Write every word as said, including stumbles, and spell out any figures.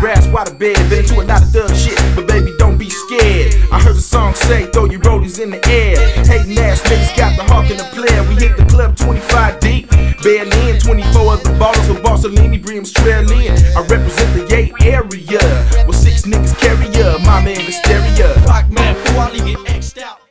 Grass, water bed, been into a lot of dumb shit, but baby, don't be scared. I heard the song say, throw your rollies in the air. Hating ass niggas got the hawk in the player. We hit the club twenty-five deep, barely in twenty-four other bottles of Barcelini, Breams, Trail in. I represent the